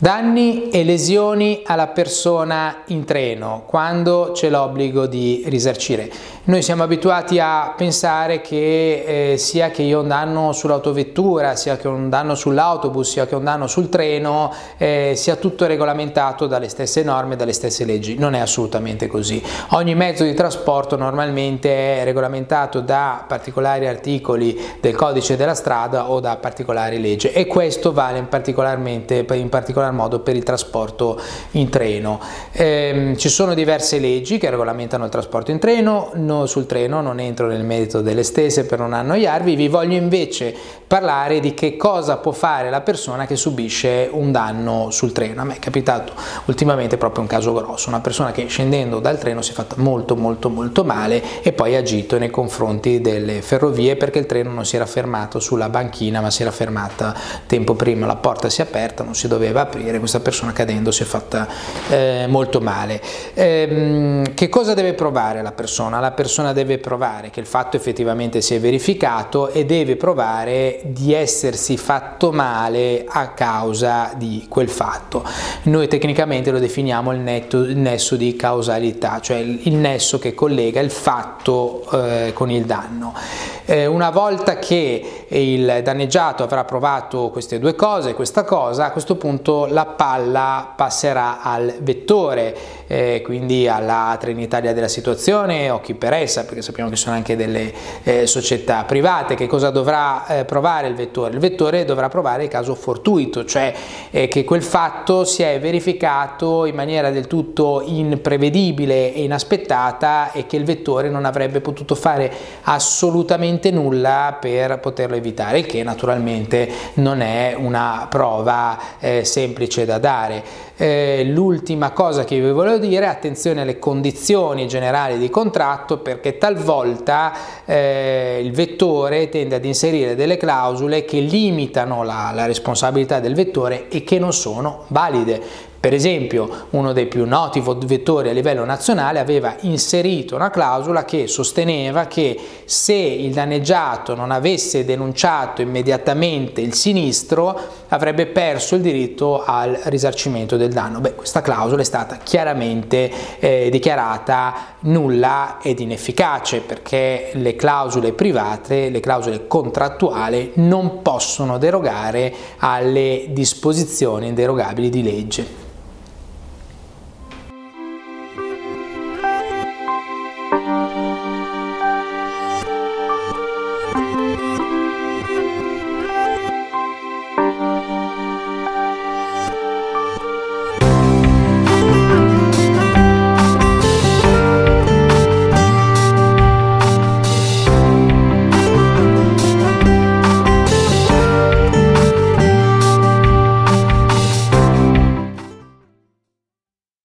Danni e lesioni alla persona in treno, quando c'è l'obbligo di risarcire. Noi siamo abituati a pensare che sia che io ho un danno sull'autovettura, sia che ho un danno sull'autobus, sia che ho un danno sul treno, sia tutto regolamentato dalle stesse norme, dalle stesse leggi. Non è assolutamente così. Ogni mezzo di trasporto normalmente è regolamentato da particolari articoli del codice della strada o da particolari leggi, e questo vale in particolar modo per il trasporto in treno. Ci sono diverse leggi che regolamentano il trasporto in treno, sul treno non entro nel merito delle stesse per non annoiarvi, vi voglio invece parlare di che cosa può fare la persona che subisce un danno sul treno. A me è capitato ultimamente proprio un caso grosso, una persona che scendendo dal treno si è fatta molto male e poi ha agito nei confronti delle ferrovie, perché il treno non si era fermato sulla banchina ma si era fermata tempo prima, la porta si è aperta, non si doveva aprire, questa persona cadendo si è fatta molto male. Che cosa deve provare la persona? La persona deve provare che il fatto effettivamente si è verificato e deve provare di essersi fatto male a causa di quel fatto. Noi tecnicamente lo definiamo il nesso di causalità, cioè il nesso che collega il fatto con il danno. Una volta che il danneggiato avrà provato queste due cose, questa cosa, a questo punto la palla passerà al vettore, quindi alla Trenitalia della situazione o chi per essa, perché sappiamo che sono anche delle società private. Che cosa dovrà provare il vettore? Il vettore dovrà provare il caso fortuito, cioè che quel fatto si è verificato in maniera del tutto imprevedibile e inaspettata e che il vettore non avrebbe potuto fare assolutamente nulla per poterlo evitare, che naturalmente non è una prova semplice da dare. L'ultima cosa che vi volevo dire: attenzione alle condizioni generali di contratto, perché talvolta il vettore tende ad inserire delle clausole che limitano la responsabilità del vettore e che non sono valide. Per esempio, uno dei più noti vettori a livello nazionale aveva inserito una clausola che sosteneva che se il danneggiato non avesse denunciato immediatamente il sinistro avrebbe perso il diritto al risarcimento del danno. Beh, questa clausola è stata chiaramente dichiarata nulla ed inefficace, perché le clausole private, le clausole contrattuali non possono derogare alle disposizioni inderogabili di legge.